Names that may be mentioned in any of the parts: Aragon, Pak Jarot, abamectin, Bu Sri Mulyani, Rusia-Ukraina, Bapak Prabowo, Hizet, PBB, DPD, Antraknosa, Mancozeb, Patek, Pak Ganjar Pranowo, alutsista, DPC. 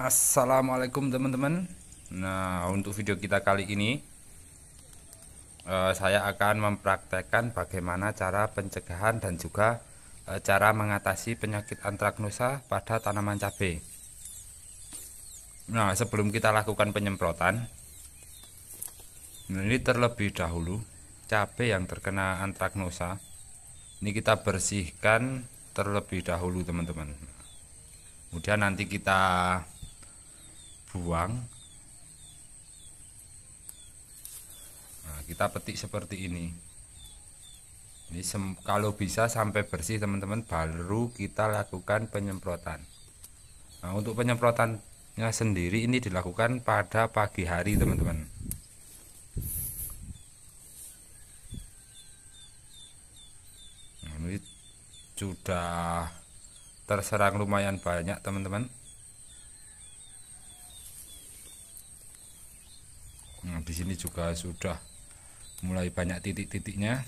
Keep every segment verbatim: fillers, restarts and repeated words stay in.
Assalamualaikum teman-teman. Nah, untuk video kita kali ini eh, saya akan mempraktekkan bagaimana cara pencegahan dan juga eh, cara mengatasi penyakit antraknosa pada tanaman cabai. Nah, sebelum kita lakukan penyemprotan, ini terlebih dahulu cabai yang terkena antraknosa ini kita bersihkan terlebih dahulu teman-teman. Kemudian nanti kita buang. Nah, kita petik seperti ini. Ini kalau bisa sampai bersih teman-teman, baru kita lakukan penyemprotan. Nah, untuk penyemprotannya sendiri ini dilakukan pada pagi hari teman-teman. Nah, ini sudah terserang lumayan banyak teman-teman. Nah, di sini juga sudah mulai banyak titik-titiknya.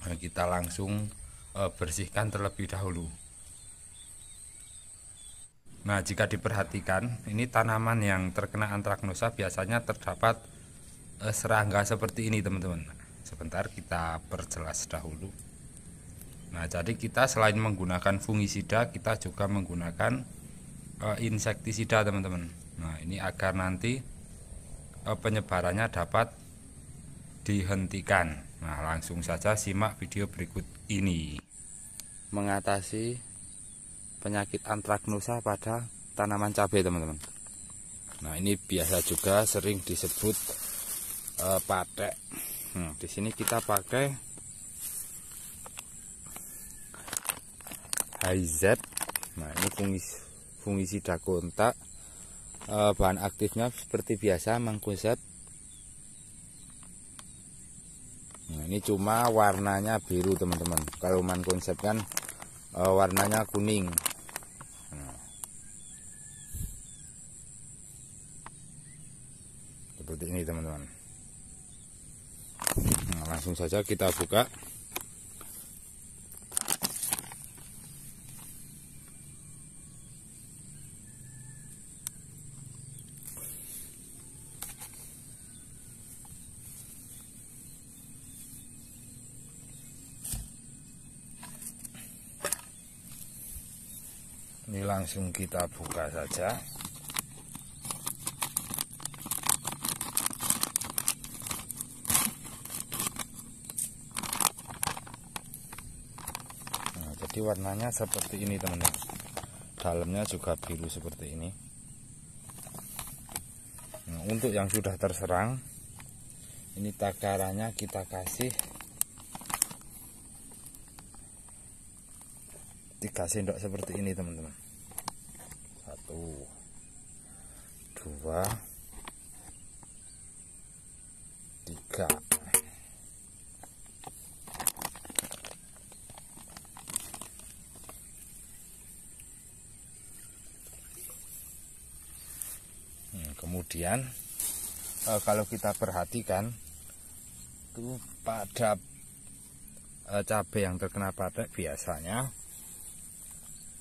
Nah, kita langsung e, bersihkan terlebih dahulu. Nah, jika diperhatikan, ini tanaman yang terkena antraknosa biasanya terdapat e, serangga seperti ini, teman-teman. Sebentar, kita perjelas dahulu. Nah, jadi kita selain menggunakan fungisida, kita juga menggunakan e, insektisida, teman-teman. Nah, ini agar nanti penyebarannya dapat dihentikan. Nah, langsung saja simak video berikut ini. Mengatasi penyakit antraknosa pada tanaman cabai, teman-teman. Nah, ini biasa juga sering disebut uh, patek. Nah, di sini kita pakai Hizet. Nah, ini fungis fungisida kontak. Bahan aktifnya seperti biasa Mancozeb. Nah, ini cuma warnanya biru teman-teman. Kalau Mancozeb kan e, warnanya kuning. Nah, seperti ini teman-teman. Nah, langsung saja kita buka. Ini langsung kita buka saja. Nah, jadi warnanya seperti ini teman-teman. Dalamnya juga biru seperti ini. Nah, untuk yang sudah terserang, ini takarannya kita kasih tiga sendok seperti ini teman-teman. Satu, dua, tiga. Hmm, kemudian eh, kalau kita perhatikan tuh pada eh, cabai yang terkena patek biasanya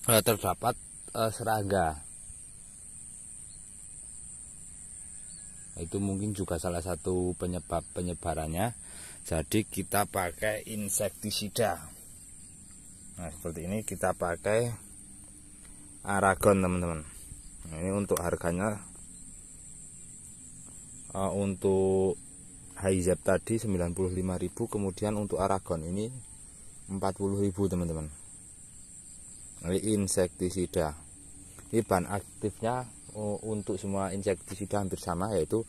terdapat eh, serangga. Itu mungkin juga salah satu penyebab penyebarannya. Jadi kita pakai insektisida. Nah, seperti ini kita pakai Aragon teman-teman. Nah, ini untuk harganya eh, untuk Hizet tadi sembilan puluh lima ribu, kemudian untuk Aragon ini empat puluh ribu teman-teman. Ini insektisida. Ini bahan aktifnya uh, untuk semua insektisida hampir sama, yaitu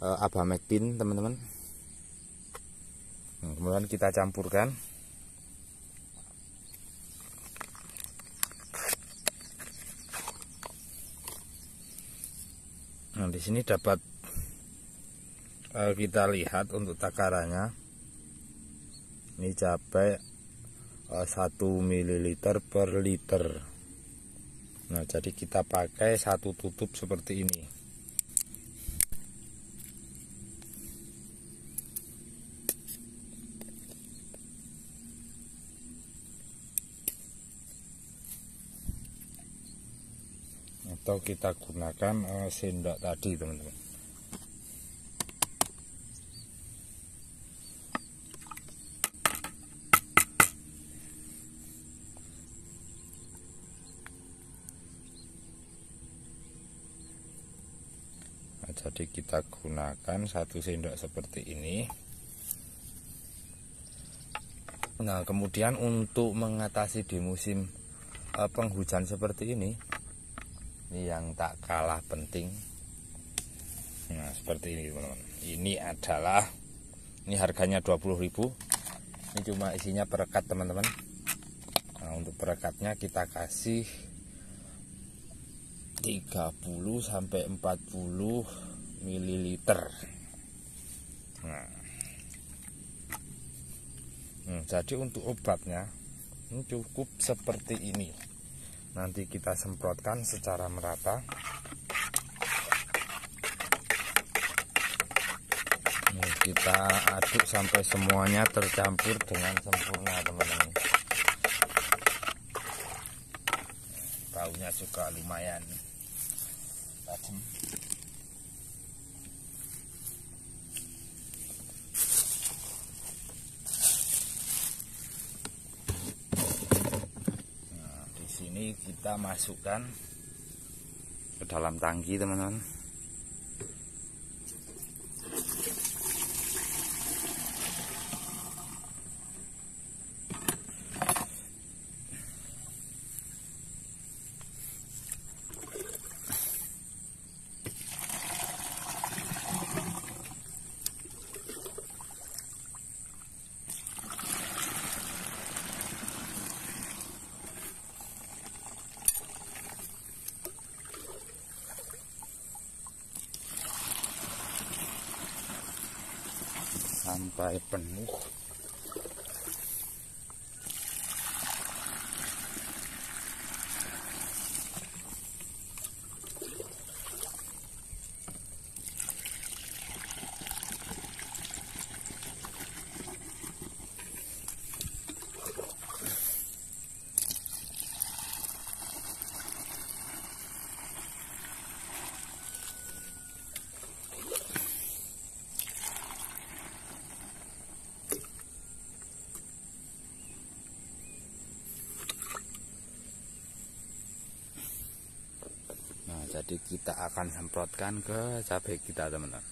uh, abamectin teman-teman. Nah, kemudian kita campurkan. Nah, di sini dapat uh, kita lihat untuk takarannya. Ini cabai satu mililiter per liter. Nah, jadi kita pakai satu tutup seperti ini. Nah, atau kita gunakan eh, sendok tadi, teman-teman. Nah, jadi kita gunakan satu sendok seperti ini. Nah, kemudian untuk mengatasi di musim eh, penghujan seperti ini, ini yang tak kalah penting. Nah, seperti ini, teman-teman. Ini adalah, ini harganya dua puluh ribu. Ini cuma isinya perekat, teman-teman. Nah, untuk perekatnya kita kasih tiga puluh sampai empat puluh mililiter. Nah. Hmm, jadi untuk obatnya ini cukup seperti ini. Nanti kita semprotkan secara merata. Ini kita aduk sampai semuanya tercampur dengan sempurna, teman-teman. Baunya juga lumayan tajam. Kita masukkan ke dalam tangki, teman-teman. Sampai penuh. Jadi kita akan semprotkan ke cabai kita, teman-teman.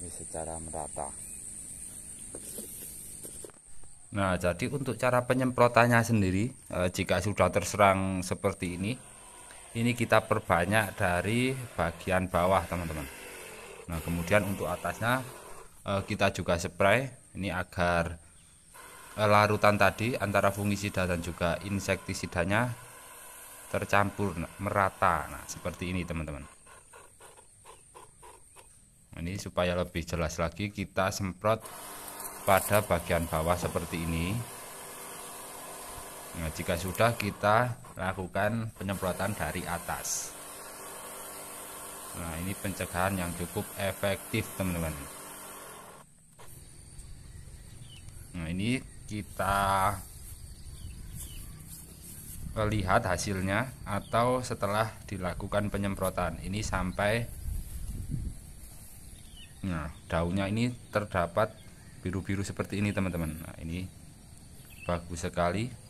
Ini secara merata. Nah, jadi untuk cara penyemprotannya sendiri, eh, jika sudah terserang seperti ini, ini kita perbanyak dari bagian bawah, teman-teman. Nah, kemudian untuk atasnya eh, kita juga spray ini agar eh, larutan tadi antara fungisida dan juga insektisidanya tercampur merata. Nah, seperti ini, teman-teman. Ini supaya lebih jelas lagi kita semprot pada bagian bawah seperti ini. Nah, jika sudah kita lakukan penyemprotan dari atas. Nah, ini pencegahan yang cukup efektif, teman-teman. Nah, ini kita lihat hasilnya atau setelah dilakukan penyemprotan ini sampai, nah, daunnya ini terdapat biru-biru seperti ini, teman-teman. Nah, ini bagus sekali.